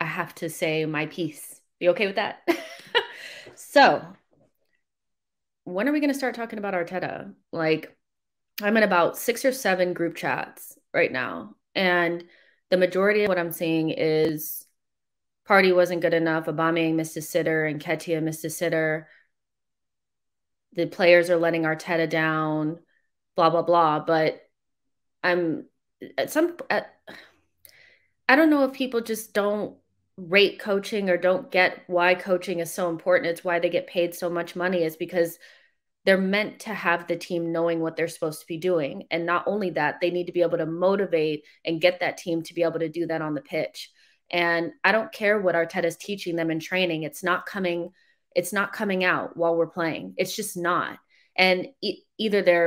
I have to say my piece. You okay with that? So when are we going to start talking about Arteta? Like, I'm in about 6 or 7 group chats right now, and the majority of what I'm seeing is Partey wasn't good enough, Aubameyang missed a sitter, and Ketia missed a sitter. The players are letting Arteta down, blah, blah, blah. But I don't know if people just don't rate coaching or don't get why coaching is so important. It's why they get paid so much money, is because they're meant to have the team knowing what they're supposed to be doing. And not only that, they need to be able to motivate and get that team to be able to do that on the pitch. And I don't care what Arteta's teaching them in training. It's not coming out while we're playing. It's just not. And either they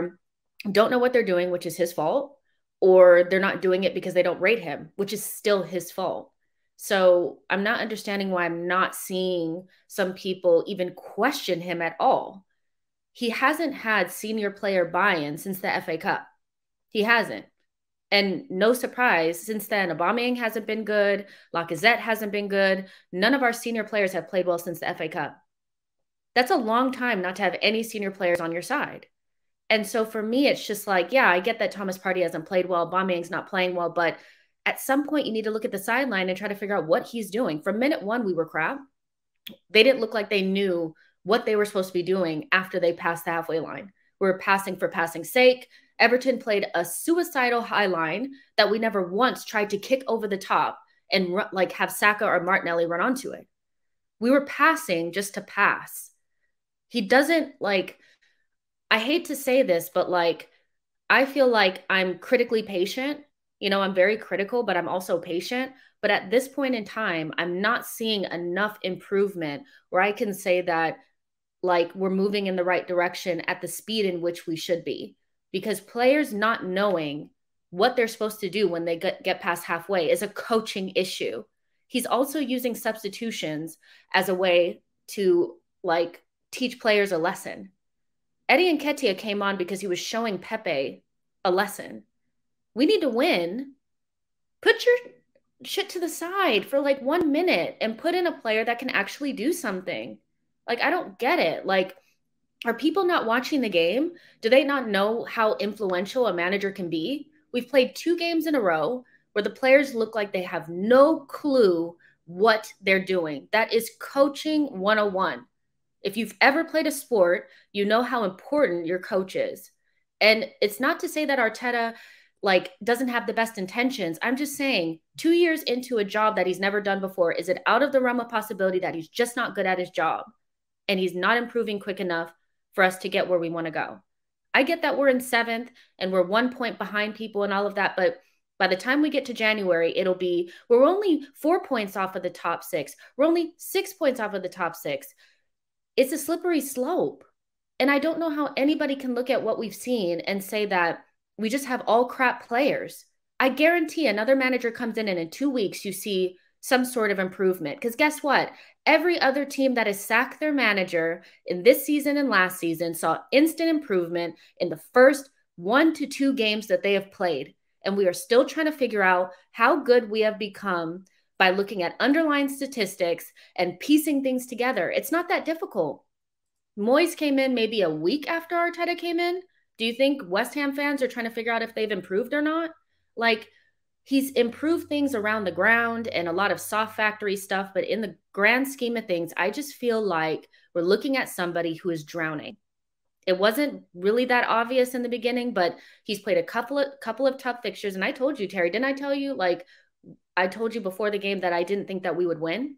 don't know what they're doing, which is his fault, or they're not doing it because they don't rate him, which is still his fault. So I'm not understanding why I'm not seeing some people even question him at all. He hasn't had senior player buy-in since the FA Cup. He hasn't. And no surprise, since then, Aubameyang hasn't been good. Lacazette hasn't been good. None of our senior players have played well since the FA Cup. That's a long time not to have any senior players on your side. And so for me, it's just like, yeah, I get that Thomas Partey hasn't played well. Aubameyang's not playing well. But at some point, you need to look at the sideline and try to figure out what he's doing. From minute 1, we were crap. They didn't look like they knew what they were supposed to be doing after they passed the halfway line. We were passing for passing's sake. Everton played a suicidal high line that we never once tried to kick over the top and like have Saka or Martinelli run onto it. We were passing just to pass. He doesn't, like, I hate to say this, but like, I feel like I'm critically patient. You know, I'm very critical, but I'm also patient. But at this point in time, I'm not seeing enough improvement where I can say that like we're moving in the right direction at the speed in which we should be. Because players not knowing what they're supposed to do when they get past halfway is a coaching issue. He's also using substitutions as a way to like teach players a lesson. Eddie Nketiah came on because he was showing Pepe a lesson. We need to win. Put your shit to the side for like 1 minute and put in a player that can actually do something. Like, I don't get it. Like, are people not watching the game? Do they not know how influential a manager can be? We've played 2 games in a row where the players look like they have no clue what they're doing. That is coaching 101. If you've ever played a sport, you know how important your coach is. And it's not to say that Arteta like doesn't have the best intentions. I'm just saying 2 years into a job that he's never done before, is it out of the realm of possibility that he's just not good at his job and he's not improving quick enough for us to get where we want to go? I get that we're in 7th and we're 1 point behind people and all of that. But by the time we get to January, it'll be, we're only 4 points off of the top 6. We're only 6 points off of the top 6. It's a slippery slope. And I don't know how anybody can look at what we've seen and say that we just have all crap players. I guarantee another manager comes in and in 2 weeks, you see some sort of improvement. Because guess what? Every other team that has sacked their manager in this season and last season saw instant improvement in the first 1 to 2 games that they have played. And we are still trying to figure out how good we have become by looking at underlying statistics and piecing things together. It's not that difficult. Moyes came in maybe a week after Arteta came in. Do you think West Ham fans are trying to figure out if they've improved or not? Like, he's improved things around the ground and a lot of soft factory stuff. But in the grand scheme of things, I just feel like we're looking at somebody who is drowning. It wasn't really that obvious in the beginning, but he's played a couple of tough fixtures. And I told you, Terry, didn't I tell you, like, I told you before the game that I didn't think that we would win?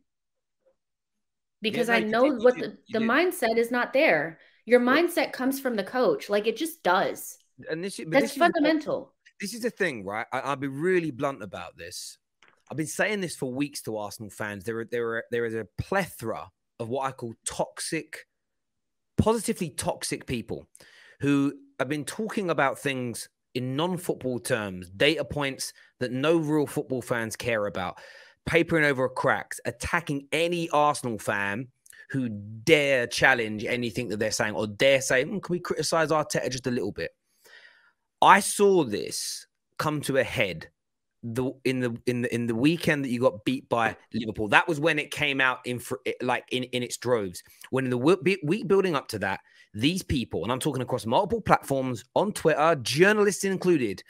Because yeah, I know what the mindset is not there. Your mindset comes from the coach. Like, it just does. And that's fundamental. This is the thing, right? I'll be really blunt about this. I've been saying this for weeks to Arsenal fans. There is a plethora of what I call toxic, positively toxic people who have been talking about things in non-football terms, data points that no real football fans care about, papering over cracks, attacking any Arsenal fan who dare challenge anything that they're saying or dare say, can we criticize Arteta just a little bit? I saw this come to a head in the weekend that you got beat by Liverpool. That was when it came out in its droves. When in the week building up to that, these people, and I'm talking across multiple platforms on Twitter, journalists included,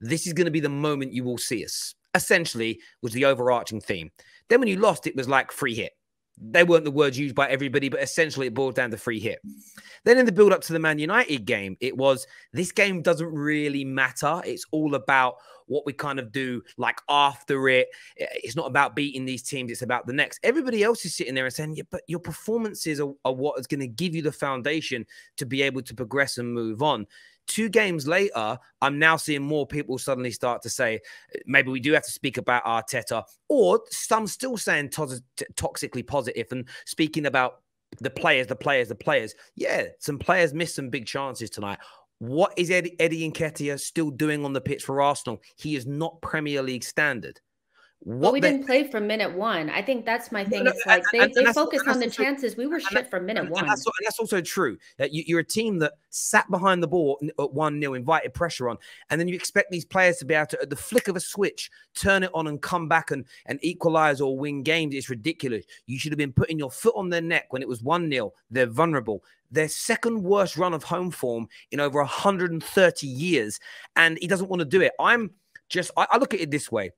this is going to be the moment you will see us. Essentially, was the overarching theme. Then when you lost, it was like free hit. They weren't the words used by everybody, but essentially it boiled down to free hit. Then in the build-up to the Man United game, it was, this game doesn't really matter. It's all about what we kind of do like after it. It's not about beating these teams. It's about the next. Everybody else is sitting there and saying, yeah, but your performances are what is going to give you the foundation to be able to progress and move on. 2 games later, I'm now seeing more people suddenly start to say, maybe we do have to speak about Arteta, or some still saying toxically positive and speaking about the players. Yeah, some players missed some big chances tonight. What is Eddie Nketiah still doing on the pitch for Arsenal? He is not Premier League standard. Well, we didn't play from minute 1. I think that's my thing. It's like they focused on the chances. We were shit from minute 1. That's also true. You're a team that sat behind the ball at 1-0, invited pressure on, and then you expect these players to be able to, at the flick of a switch, turn it on and come back and equalize or win games. It's ridiculous. You should have been putting your foot on their neck when it was 1-0. They're vulnerable. Their second worst run of home form in over 130 years, and he doesn't want to do it. I look at it this way.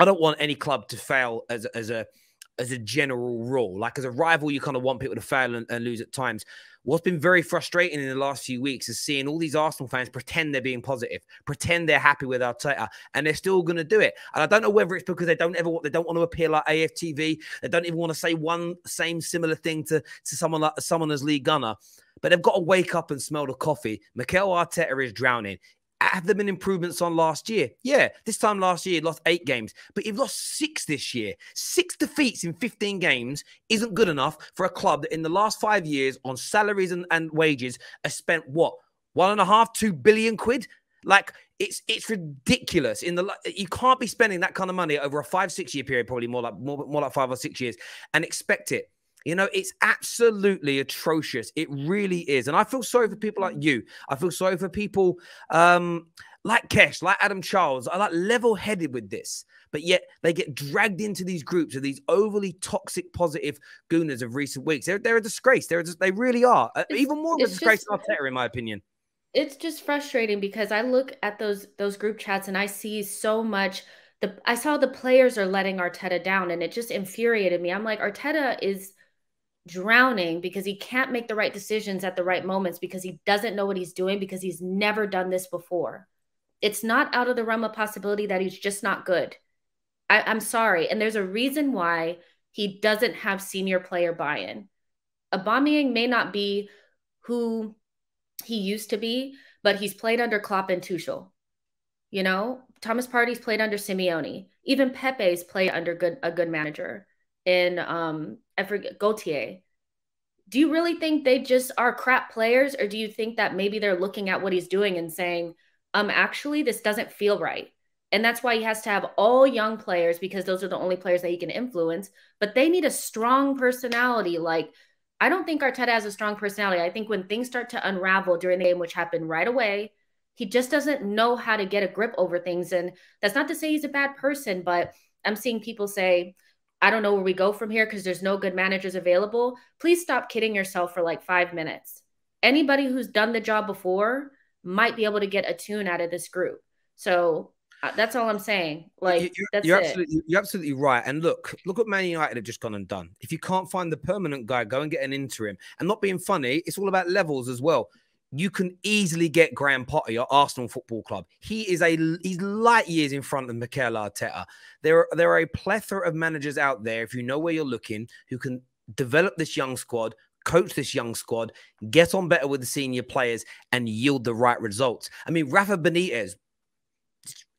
I don't want any club to fail as a general rule. Like, as a rival, you kind of want people to fail and lose at times. What's been very frustrating in the last few weeks is seeing all these Arsenal fans pretend they're being positive, pretend they're happy with Arteta, and they're still going to do it. And I don't know whether it's because they don't want to appear like AFTV. They don't even want to say similar thing to someone like as Lee Gunner. But they've got to wake up and smell the coffee. Mikel Arteta is drowning. Have there been improvements on last year? Yeah, this time last year, you lost 8 games, but you've lost 6 this year. 6 defeats in 15 games isn't good enough for a club that in the last 5 years on salaries and wages has spent, what, 1.5–2 billion quid? Like, it's ridiculous. You can't be spending that kind of money over a 5-6 year period, probably more like 5 or 6 years, and expect it. You know, it's absolutely atrocious. It really is. And I feel sorry for people like you. I feel sorry for people like Kesh, like Adam Charles. I like level-headed with this. But yet they get dragged into these groups of these overly toxic, positive gooners of recent weeks. They're a disgrace. They really are. Even more of a disgrace than Arteta, in my opinion. It's just frustrating because I look at those group chats and I see so much. I saw the players are letting Arteta down, and it just infuriated me. I'm like, Arteta is drowning because he can't make the right decisions at the right moments, because he doesn't know what he's doing, because he's never done this before. It's not out of the realm of possibility that he's just not good. I'm sorry. And there's a reason why he doesn't have senior player buy-in. Aubameyang may not be who he used to be, but he's played under Klopp and Tuchel. You know, Thomas Partey's played under Simeone. Even Pepe's played under a good manager in Gautier. Do you really think they just are crap players, or do you think that maybe they're looking at what he's doing and saying, actually, this doesn't feel right? And that's why he has to have all young players, because those are the only players that he can influence. But they need a strong personality. Like, I don't think Arteta has a strong personality. I think when things start to unravel during the game, which happened right away, he just doesn't know how to get a grip over things. And that's not to say he's a bad person, but I'm seeing people say, I don't know where we go from here because there's no good managers available. Please stop kidding yourself for like 5 minutes. Anybody who's done the job before might be able to get a tune out of this group. So that's all I'm saying. Like, you're absolutely right. And look what Man United have just gone and done. If you can't find the permanent guy, go and get an interim. And not being funny, it's all about levels as well. You can easily get Graham Potter, your Arsenal Football Club. He's light years in front of Mikel Arteta. There are a plethora of managers out there, if you know where you're looking, who can develop this young squad, coach this young squad, get on better with the senior players, and yield the right results. I mean, Rafa Benitez,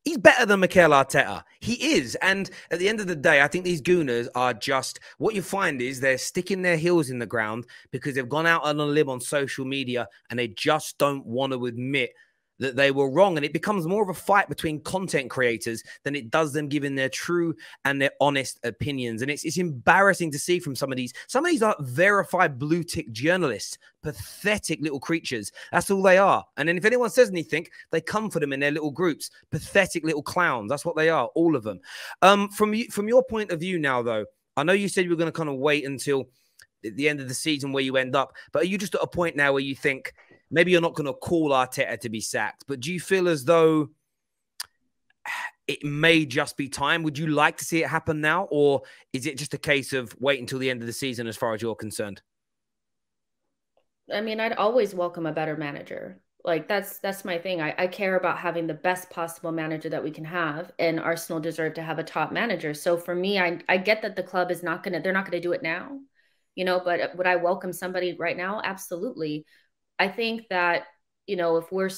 he's better than Mikel Arteta. He is. And at the end of the day, I think these gooners are just, what you find is they're sticking their heels in the ground because they've gone out on a limb on social media and they just don't want to admit that they were wrong, and it becomes more of a fight between content creators than it does them giving their true and their honest opinions. And it's embarrassing to see from some of these are verified blue tick journalists, pathetic little creatures. That's all they are. And then if anyone says anything, they come for them in their little groups, pathetic little clowns. That's what they are, all of them. From your point of view now, though, I know you said you were going to kind of wait until the end of the season where you end up, but are you just at a point now where you think, maybe you're not going to call Arteta to be sacked, but do you feel as though it may just be time? Would you like to see it happen now? Or is it just a case of wait until the end of the season as far as you're concerned? I mean, I'd always welcome a better manager. Like, that's my thing. I care about having the best possible manager that we can have, and Arsenal deserve to have a top manager. So for me, I get that the club is not going to, they're not going to do it now, you know, but would I welcome somebody right now? Absolutely. I think that, you know, if we're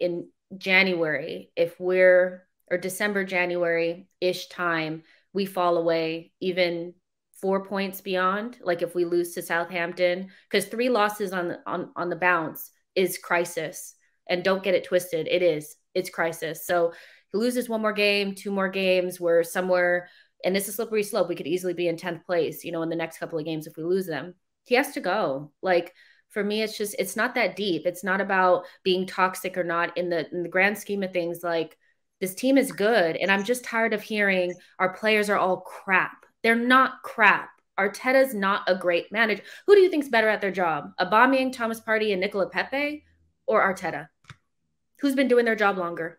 in January, if we're, or December, January-ish time, we fall away even 4 points beyond, like if we lose to Southampton, because 3 losses on the bounce is crisis. And don't get it twisted. It is. It's crisis. So he loses 1 more game, 2 more games, we're somewhere, and it's a slippery slope. We could easily be in 10th place, you know, in the next couple of games if we lose them. He has to go. Like, for me, it's just, it's not that deep. It's not about being toxic or not in the grand scheme of things. Like, this team is good. And I'm just tired of hearing our players are all crap. They're not crap. Arteta's not a great manager. Who do you think's better at their job? Aubameyang, Thomas Partey, and Nicola Pepe, or Arteta? Who's been doing their job longer?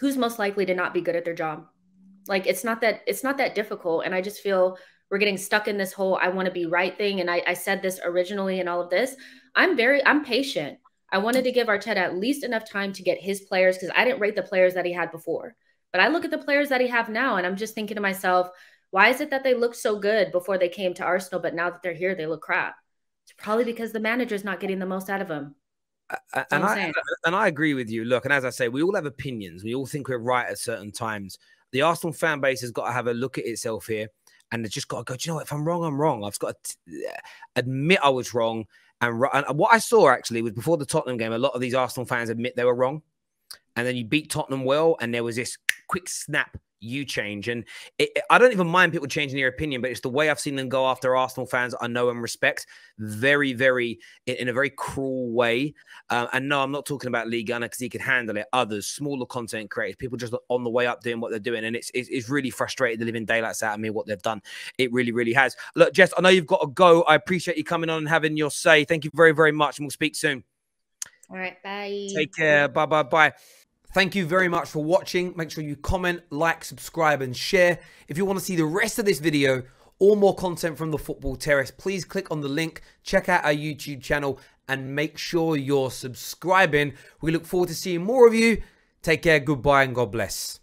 Who's most likely to not be good at their job? Like, it's not that difficult. And I just feel we're getting stuck in this whole I want to be right thing. And I said this originally in all of this. I'm patient. I wanted to give Arteta at least enough time to get his players, because I didn't rate the players that he had before. But I look at the players that he have now, and I'm just thinking to myself, why is it that they look so good before they came to Arsenal, but now that they're here, they look crap? It's probably because the manager's not getting the most out of them. And I agree with you. Look, and as I say, we all have opinions. We all think we're right at certain times. The Arsenal fan base has got to have a look at itself here. And it's just got to go, do you know what? If I'm wrong, I'm wrong. I've got to admit I was wrong. And what I saw, actually, was before the Tottenham game, a lot of these Arsenal fans admit they were wrong. And then you beat Tottenham well, and there was this quick snap, you change. And I don't even mind people changing their opinion, but it's the way I've seen them go after Arsenal fans I know and respect very, very, in a very cruel way. And no, I'm not talking about Lee Gunner, because he could handle it. Others, smaller content creators, people just on the way up doing what they're doing. And it's really frustrated the living daylights out of me what they've done. It really, really has. Look, Jess, I know you've got to go. I appreciate you coming on and having your say. Thank you very, very much. And we'll speak soon. All right. Bye. Take care. Bye, bye, bye. Thank you very much for watching. Make sure you comment, like, subscribe, and share. If you want to see the rest of this video or more content from the Football Terrace, please click on the link, check out our YouTube channel, and make sure you're subscribing. We look forward to seeing more of you. Take care, goodbye, and God bless.